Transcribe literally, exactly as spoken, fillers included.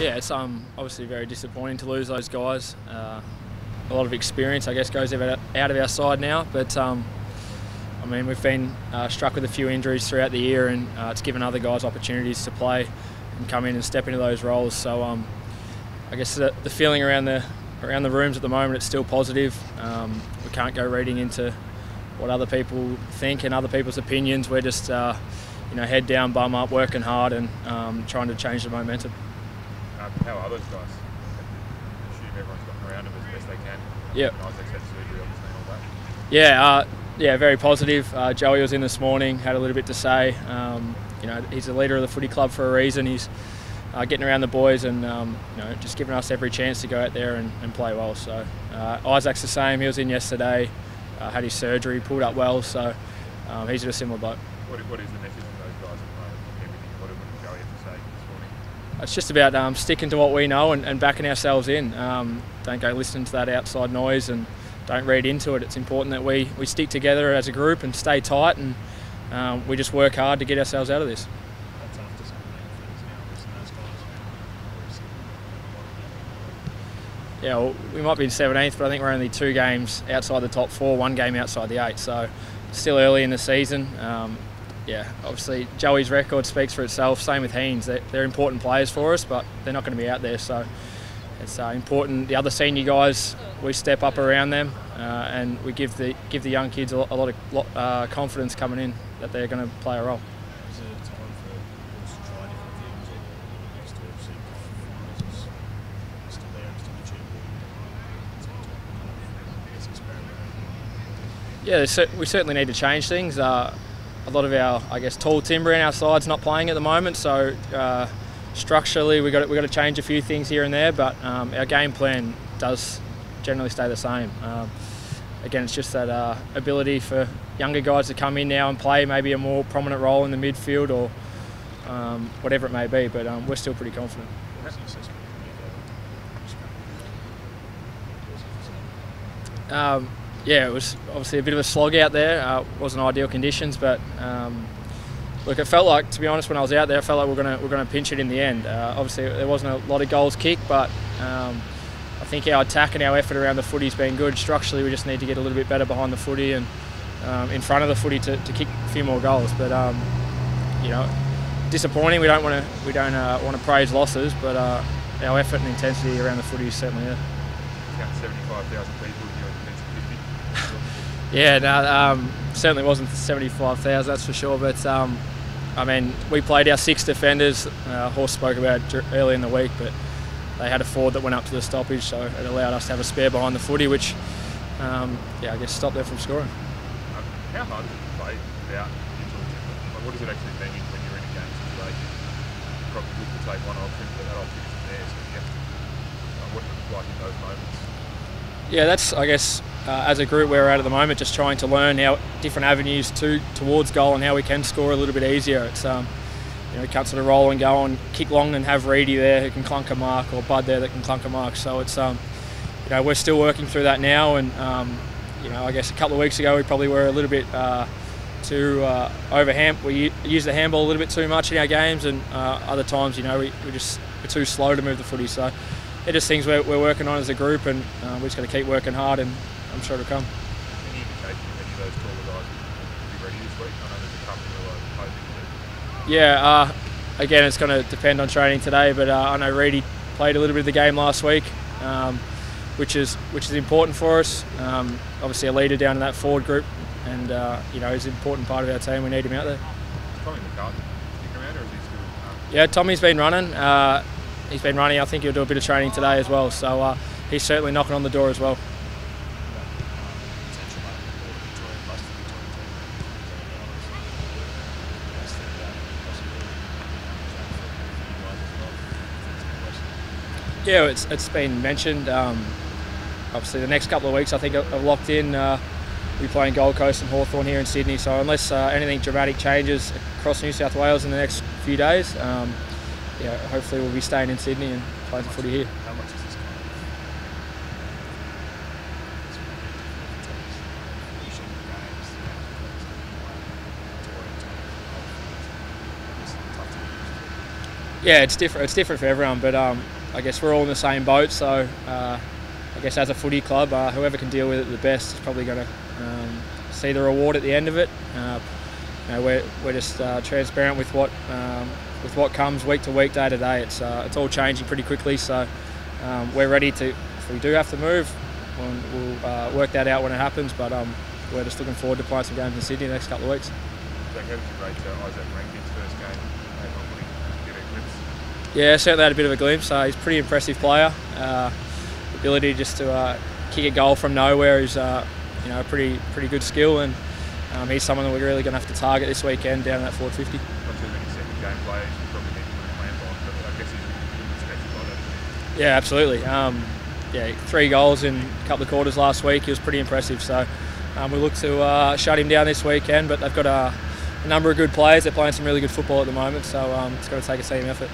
yeah, it's um, obviously very disappointing to lose those guys. Uh, a lot of experience, I guess, goes out of our side now, but um, I mean, we've been uh, struck with a few injuries throughout the year, and uh, it's given other guys opportunities to play and come in and step into those roles. So um, I guess the, the feeling around the around the rooms at the moment, it's still positive. Um, we can't go reading into what other people think and other people's opinions. We're just uh, you know, head down, bum up, working hard, and um, trying to change the momentum. Um, how are those guys? I assume everyone's gotten around them as best they can. Yep. Nice access to surgery, obviously, and all that. Yeah, uh, yeah, very positive. Uh, Joey was in this morning, had a little bit to say. Um, you know, he's the leader of the footy club for a reason. He's uh, getting around the boys and um, you know, just giving us every chance to go out there and, and play well. So uh, Isaac's the same. He was in yesterday, uh, had his surgery, pulled up well. So um, he's at a similar boat. What, what is the message? It's just about um, sticking to what we know and, and backing ourselves in. Um, don't go listening to that outside noise and don't read into it. It's important that we, we stick together as a group and stay tight, and um, we just work hard to get ourselves out of this. Yeah, well, we might be in seventeenth, but I think we're only two games outside the top four, one game outside the eight, so still early in the season. Um, Yeah, obviously Joey's record speaks for itself, same with Hean's. They're, they're important players for us, but they're not going to be out there, so it's uh, important. The other senior guys, we step up around them uh, and we give the give the young kids a lot, a lot of lot, uh, confidence coming in that they're going to play a role. Is there a time for us to try different things or next to obviously finals is still there, still achievable? Yeah, so we certainly need to change things. Uh, A lot of our, I guess, tall timber in our side's not playing at the moment, so uh, structurally we got we got to change a few things here and there. But um, our game plan does generally stay the same. Um, again, it's just that uh, ability for younger guys to come in now and play maybe a more prominent role in the midfield or um, whatever it may be. But um, we're still pretty confident. Um, Yeah, it was obviously a bit of a slog out there. Uh, wasn't ideal conditions, but um, look, it felt like, to be honest, when I was out there, I felt like we're gonna we're gonna pinch it in the end. Uh, obviously, there wasn't a lot of goals kicked, but um, I think our attack and our effort around the footy's been good. Structurally, we just need to get a little bit better behind the footy and um, in front of the footy to, to kick a few more goals. But um, you know, disappointing. We don't want to we don't uh, want to praise losses, but uh, our effort and intensity around the footy is certainly there. seventy-five thousand people. Yeah, no, um, certainly wasn't seventy-five thousand, that's for sure. But um, I mean, we played our six defenders. Uh, Horst spoke about it early in the week, but they had a forward that went up to the stoppage, so it allowed us to have a spare behind the footy, which, um, yeah, I guess stopped them from scoring. Um, how hard is it to play without digital timber? Like, what does it actually mean when you're in a game situation? You probably would take one option, but that option isn't there, so you have to, like, what it's like in those moments. Yeah, that's, I guess, Uh, as a group where we're at at the moment, just trying to learn how different avenues to towards goal and how we can score a little bit easier. It's um, you know, we can't sort of roll and go and kick long and have Reedy there who can clunk a mark, or Bud there that can clunk a mark. So it's um, you know, we're still working through that now, and um, you know, I guess a couple of weeks ago we probably were a little bit uh, too uh, overhand. We use the handball a little bit too much in our games, and uh, other times, you know, we we just we're too slow to move the footy. So they're just things we're, we're working on as a group, and uh, we're just going to keep working hard and. I'm sure it'll come. Any indication of any of those taller guys will be ready this week? I know there's a couple who are hoping to. Yeah, uh, again, it's going to depend on training today, but uh, I know Reedy played a little bit of the game last week, um, which is which is important for us. Um, obviously, a leader down in that forward group, and uh, you know, he's an important part of our team. We need him out there. Is Tommy McCartan sticking around, or is he still? Um... Yeah, Tommy's been running. Uh, he's been running. I think he'll do a bit of training today as well. So uh, he's certainly knocking on the door as well. Yeah, it's, it's been mentioned. Um, obviously, the next couple of weeks, I think I've locked in. Uh, we're playing Gold Coast and Hawthorn here in Sydney, so unless uh, anything dramatic changes across New South Wales in the next few days, um, yeah, hopefully we'll be staying in Sydney and playing the footy here. How much is this? yeah, it's different. It's different for everyone, but um, I guess we're all in the same boat. So uh, I guess as a footy club, uh, whoever can deal with it the best is probably going to um, see the reward at the end of it. Uh, you know, we're we're just uh, transparent with what um, with what comes week to week, day to day. It's uh, it's all changing pretty quickly, so um, we're ready to. If we do have to move, we'll, we'll uh, work that out when it happens. But um, we're just looking forward to playing some games in Sydney the next couple of weeks. Jack, how did you rate Isaac Rankin's first game? Yeah, certainly had a bit of a glimpse. Uh, he's a pretty impressive player. Uh, ability just to uh, kick a goal from nowhere is, uh, you know, a pretty pretty good skill, and um, he's someone that we're really going to have to target this weekend down in that forward fifty. Not too many second game players you probably need to put a plan on, but I guess he's respected by that, isn't he? Yeah, absolutely. Um, yeah, three goals in a couple of quarters last week. He was pretty impressive. So um, we look to uh, shut him down this weekend, but they've got a, a number of good players. They're playing some really good football at the moment, so um, it's going to take a team effort.